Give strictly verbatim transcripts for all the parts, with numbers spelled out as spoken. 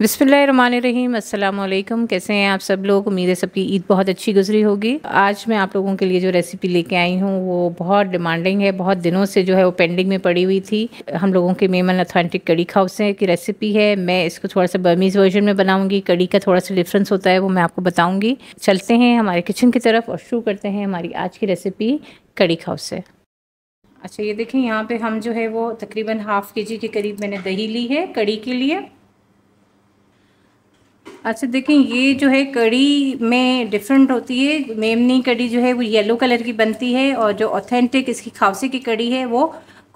बिस्मिल्लाहिर्रहमानिर्रहीम, अस्सलाम वालेकुम। कैसे हैं आप सब लोग? उम्मीद है सबकी ईद बहुत अच्छी गुजरी होगी। आज मैं आप लोगों के लिए जो रेसिपी लेके आई हूँ वो बहुत डिमांडिंग है, बहुत दिनों से जो है वो पेंडिंग में पड़ी हुई थी। हम लोगों के मेमन ऑथेंटिक कड़ी खौसे की रेसिपी है। मैं इसको थोड़ा सा बर्मीज़ वर्जन में बनाऊँगी। कड़ी का थोड़ा सा डिफरेंस होता है, वो मैं आपको बताऊँगी। चलते हैं हमारे किचन की तरफ और शुरू करते हैं हमारी आज की रेसिपी कड़ी खौसे। अच्छा, ये देखें यहाँ पे हम जो है वो तकरीबन हाफ़ केजी के करीब मैंने दही ली है कड़ी के लिए। अच्छा देखें, ये जो है कड़ी में डिफरेंट होती है। मेमनी कड़ी जो है वो येलो कलर की बनती है और जो ऑथेंटिक इसकी खौसे की कड़ी है वो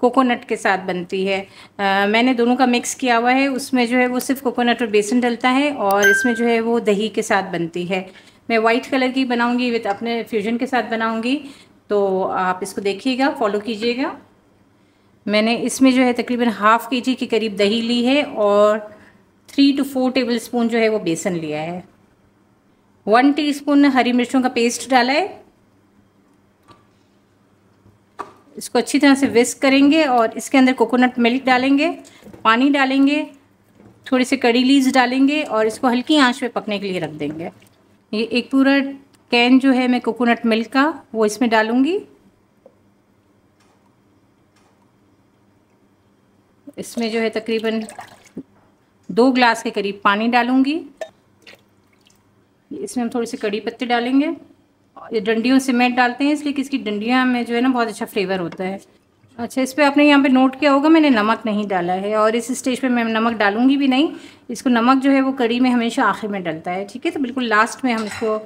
कोकोनट के साथ बनती है। आ, मैंने दोनों का मिक्स किया हुआ है। उसमें जो है वो सिर्फ कोकोनट और बेसन डलता है और इसमें जो है वो दही के साथ बनती है। मैं वाइट कलर की बनाऊँगी, विद अपने फ्यूजन के साथ बनाऊँगी, तो आप इसको देखिएगा, फॉलो कीजिएगा। मैंने इसमें जो है तकरीबन हाफ़ केजी के करीब दही ली है और three two four tablespoon जो है वो बेसन लिया है। वन टीस्पून हरी मिर्चों का पेस्ट डाला है। इसको अच्छी तरह से विस्क करेंगे और इसके अंदर कोकोनट मिल्क डालेंगे, पानी डालेंगे, थोड़े से कड़ी लीव्स डालेंगे और इसको हल्की आंच पे पकने के लिए रख देंगे। ये एक पूरा कैन जो है मैं कोकोनट मिल्क का वो इसमें डालूंगी। इसमें जो है तकरीबन दो ग्लास के करीब पानी डालूंगी। इसमें हम थोड़े से कड़ी पत्ते डालेंगे। ये डंडियों से मैट डालते हैं इसलिए कि इसकी डंडियाँ में जो है ना बहुत अच्छा फ्लेवर होता है। अच्छा, इस पर आपने यहाँ पे नोट किया होगा मैंने नमक नहीं डाला है और इस स्टेज पे मैं नमक डालूंगी भी नहीं। इसको नमक जो है वो कड़ी में हमेशा आखिर में डलता है, ठीक है? तो बिल्कुल लास्ट में हम इसको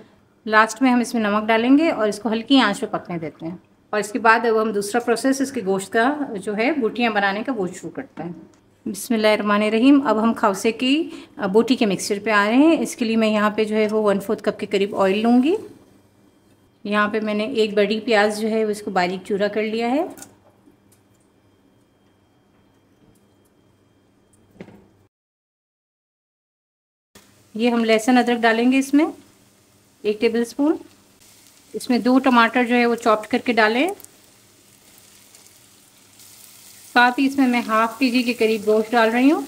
लास्ट में हम इसमें नमक डालेंगे और इसको हल्की आंच पे पकने देते हैं। और इसके बाद अब हम दूसरा प्रोसेस इसके गोश्त का जो है बूटियाँ बनाने का वो शुरू करते हैं। बिस्मिल्लाहिर्रहमानिर्रहीम। अब हम खौसे की बूटी के मिक्सचर पे आ रहे हैं। इसके लिए मैं यहाँ पे जो है वो वन फोर्थ कप के करीब ऑयल लूँगी। यहाँ पे मैंने एक बड़ी प्याज जो है वो इसको बारीक चूरा कर लिया है। ये हम लहसुन अदरक डालेंगे इसमें एक टेबल स्पून। इसमें दो टमाटर जो है वो चॉप्ड करके डालें। साथ ही इसमें मैं हाफ के जी के करीब गोश्त डाल रही हूँ।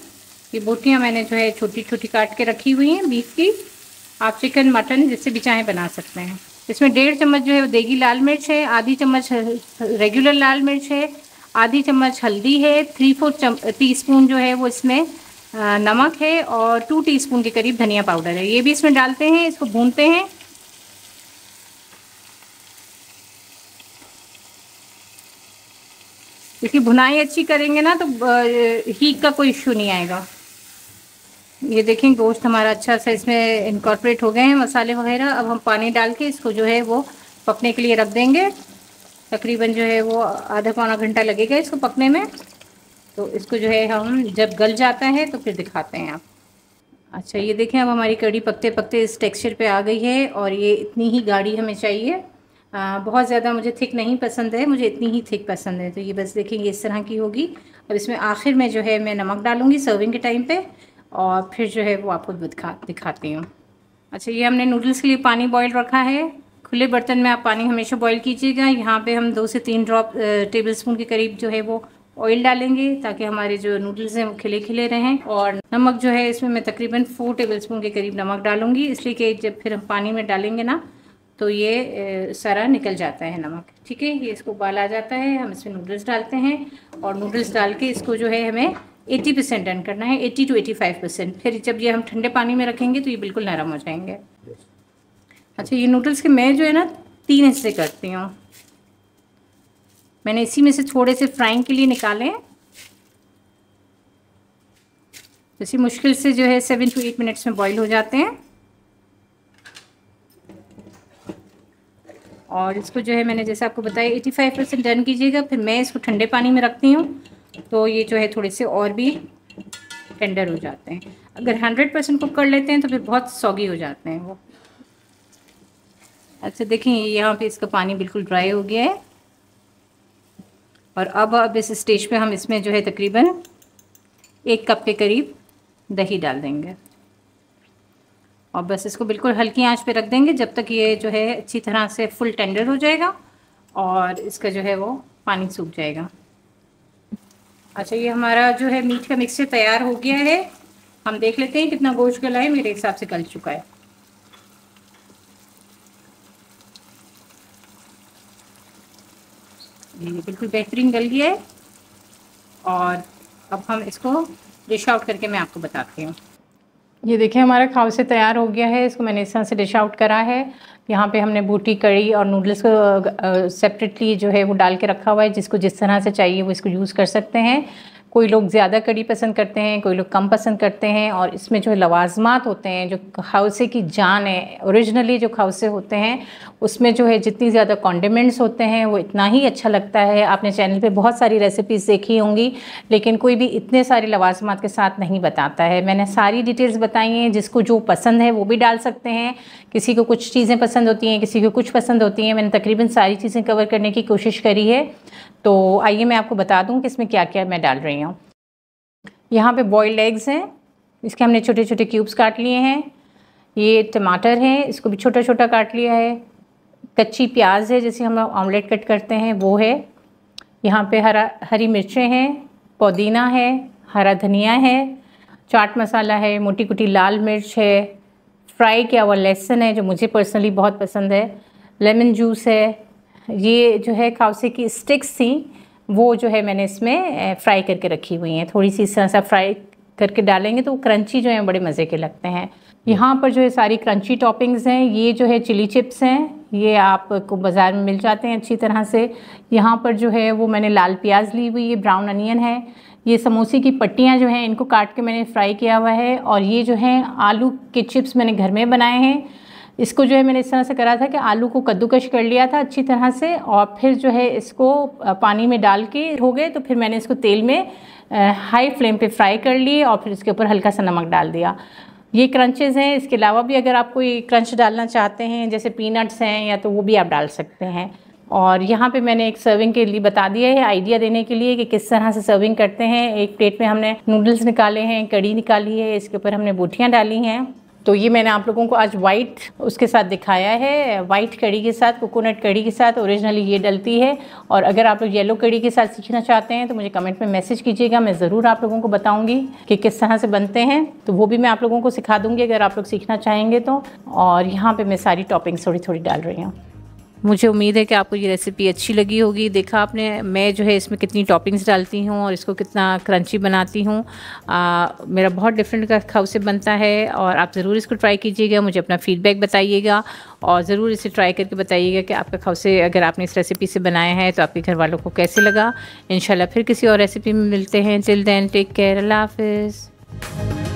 ये बोटियाँ मैंने जो है छोटी छोटी काट के रखी हुई हैं बीफ की। आप चिकन मटन जिससे भी चाहें बना सकते हैं। इसमें डेढ़ चम्मच जो है वो देगी लाल मिर्च है, आधी चम्मच रेगुलर लाल मिर्च है, आधी चम्मच हल्दी है, थ्री फोर्थ टी स्पून जो है वो इसमें नमक है और टू टी स्पून के करीब धनिया पाउडर है। ये भी इसमें डालते हैं, इसको भूनते हैं। इसकी भुनाई अच्छी करेंगे ना तो हीट का कोई इश्यू नहीं आएगा। ये देखें गोश्त हमारा अच्छा सा इसमें इनकॉर्पोरेट हो गए हैं मसाले वगैरह। अब हम पानी डाल के इसको जो है वो पकने के लिए रख देंगे। तकरीबन जो है वो आधा पौना घंटा लगेगा इसको पकने में। तो इसको जो है हम जब गल जाता है तो फिर दिखाते हैं आप। अच्छा, ये देखें अब हमारी कड़ी पकते पकते इस टेक्सचर पे आ गई है और ये इतनी ही गाढ़ी हमें चाहिए। आ, बहुत ज़्यादा मुझे थिक नहीं पसंद है, मुझे इतनी ही थिक पसंद है। तो ये बस देखेंगे इस तरह की होगी। अब इसमें आखिर में जो है मैं नमक डालूँगी सर्विंग के टाइम पर और फिर जो है वो आपको दिखा दिखाती हूँ। अच्छा, ये हमने नूडल्स के लिए पानी बॉयल रखा है। खुले बर्तन में आप पानी हमेशा बॉयल कीजिएगा। यहाँ पर हम दो से तीन ड्रॉप टेबल स्पून के करीब जो है वो ऑयल डालेंगे ताकि हमारे जो नूडल्स हैं वो खिले खिले रहें। और नमक जो है इसमें मैं तकरीबन फोर टेबलस्पून के करीब नमक डालूंगी, इसलिए कि जब फिर हम पानी में डालेंगे ना तो ये सारा निकल जाता है नमक, ठीक है? ये इसको उबाल आ जाता है, हम इसमें नूडल्स डालते हैं और नूडल्स डाल के इसको जो है हमें एटी परसेंट डन करना है, eighty two eighty five percent. फिर जब ये हम ठंडे पानी में रखेंगे तो ये बिल्कुल नरम हो जाएंगे। अच्छा, ये नूडल्स के मैं जो है ना तीन हिस्से करती हूँ। मैंने इसी में से थोड़े से फ्राइंग के लिए निकाले हैं। इसी मुश्किल से जो है सेवन टू एट मिनट्स में बॉईल हो जाते हैं। और इसको जो है मैंने जैसे आपको बताया एटी फाइव परसेंट डन कीजिएगा। फिर मैं इसको ठंडे पानी में रखती हूँ तो ये जो है थोड़े से और भी टेंडर हो जाते हैं। अगर हंड्रेड परसेंट कुक कर लेते हैं तो फिर बहुत सॉगी हो जाते हैं वो। अच्छा देखें, यहाँ पर इसका पानी बिल्कुल ड्राई हो गया है। और अब अब इस स्टेज पे हम इसमें जो है तकरीबन एक कप के करीब दही डाल देंगे और बस इसको बिल्कुल हल्की आंच पे रख देंगे जब तक ये जो है अच्छी तरह से फुल टेंडर हो जाएगा और इसका जो है वो पानी सूख जाएगा। अच्छा, ये हमारा जो है मीट का मिक्सचर तैयार हो गया है। हम देख लेते हैं कितना गोश्त गला है। मेरे हिसाब से गल चुका है। बिल्कुल बेहतरीन गल गया है। और अब हम इसको डिश आउट करके मैं आपको बताती हूँ। ये देखिए हमारा खावसे तैयार हो गया है। इसको मैंने इस तरह से डिश आउट करा है। यहाँ पे हमने बूटी कड़ी और नूडल्स को सेपरेटली जो है वो डाल के रखा हुआ है। जिसको जिस तरह से चाहिए वो इसको यूज़ कर सकते हैं। कोई लोग ज़्यादा कड़ी पसंद करते हैं, कोई लोग कम पसंद करते हैं। और इसमें जो लवाजमात होते हैं, जो खौसे की जान है, ओरिजिनली जो खौसे होते हैं उसमें जो है जितनी ज़्यादा कॉन्डिमेंट्स होते हैं वो इतना ही अच्छा लगता है। आपने चैनल पे बहुत सारी रेसिपीज़ देखी होंगी, लेकिन कोई भी इतने सारे लवाजमात के साथ नहीं बताता है। मैंने सारी डिटेल्स बताई हैं। जिसको जो पसंद है वो भी डाल सकते हैं। किसी को कुछ चीज़ें पसंद होती हैं, किसी को कुछ पसंद होती हैं। मैंने तकरीबन सारी चीज़ें कवर करने की कोशिश करी है। तो आइए मैं आपको बता दूं कि इसमें क्या क्या मैं डाल रही हूँ। यहाँ पे बॉइल्ड एग्स हैं, इसके हमने छोटे छोटे क्यूब्स काट लिए हैं। ये टमाटर हैं, इसको भी छोटा छोटा काट लिया है। कच्ची प्याज है, जैसे हम ऑमलेट कट करते हैं वो है। यहाँ पे हरा हरी मिर्चें हैं, पुदीना है, हरा धनिया है, चाट मसाला है, मोटी कुटी लाल मिर्च है, फ्राई किया हुआ लहसुन है जो मुझे पर्सनली बहुत पसंद है, लेमन जूस है। ये जो है खौसे की स्टिक्स थी वो जो है मैंने इसमें फ्राई करके रखी हुई हैं। थोड़ी सी इस तरह से फ्राई करके डालेंगे तो क्रंची जो है बड़े मज़े के लगते हैं। यहाँ पर जो है सारी क्रंची टॉपिंग्स हैं। ये जो है चिली चिप्स हैं, ये आपको बाज़ार में मिल जाते हैं अच्छी तरह से। यहाँ पर जो है वो मैंने लाल प्याज ली हुई, ये ब्राउन अनियन है। ये समोसे की पट्टियाँ जो हैं इनको काट के मैंने फ्राई किया हुआ है। और ये जो हैं आलू के चिप्स मैंने घर में बनाए हैं। इसको जो है मैंने इस तरह से करा था कि आलू को कद्दूकश कर लिया था अच्छी तरह से, और फिर जो है इसको पानी में डाल के हो गए तो फिर मैंने इसको तेल में हाई फ्लेम पे फ्राई कर लिए और फिर इसके ऊपर हल्का सा नमक डाल दिया। ये क्रंचेज़ हैं। इसके अलावा भी अगर आप कोई क्रंच डालना चाहते हैं जैसे पीनट्स हैं या तो वो भी आप डाल सकते हैं। और यहाँ पे मैंने एक सर्विंग के लिए बता दिया है, आइडिया देने के लिए कि किस तरह से सर्विंग करते हैं। एक प्लेट में हमने नूडल्स निकाले हैं, कड़ी निकाली है, इसके ऊपर हमने बूटियाँ डाली हैं। तो ये मैंने आप लोगों को आज वाइट उसके साथ दिखाया है, वाइट कड़ी के साथ, कोकोनट कड़ी के साथ ओरिजिनली ये डलती है। और अगर आप लोग येलो कड़ी के साथ सीखना चाहते हैं तो मुझे कमेंट में मैसेज कीजिएगा, मैं ज़रूर आप लोगों को बताऊंगी कि किस तरह से बनते हैं। तो वो भी मैं आप लोगों को सिखा दूँगी अगर आप लोग सीखना चाहेंगे तो। और यहाँ पर मैं सारी टॉपिंग्स थोड़ी थोड़ी डाल रही हूँ। मुझे उम्मीद है कि आपको ये रेसिपी अच्छी लगी होगी। देखा आपने मैं जो है इसमें कितनी टॉपिंग्स डालती हूँ और इसको कितना क्रंची बनाती हूँ। मेरा बहुत डिफरेंट का खौसे बनता है और आप ज़रूर इसको ट्राई कीजिएगा। मुझे अपना फ़ीडबैक बताइएगा और ज़रूर इसे ट्राई करके बताइएगा कि आपका खौसे अगर आपने इस रेसिपी से बनाया है तो आपके घर वालों को कैसे लगा। इंशाल्लाह फिर किसी और रेसिपी में मिलते हैं। टिल देन टेक केयर, अल्लाह हाफिज़।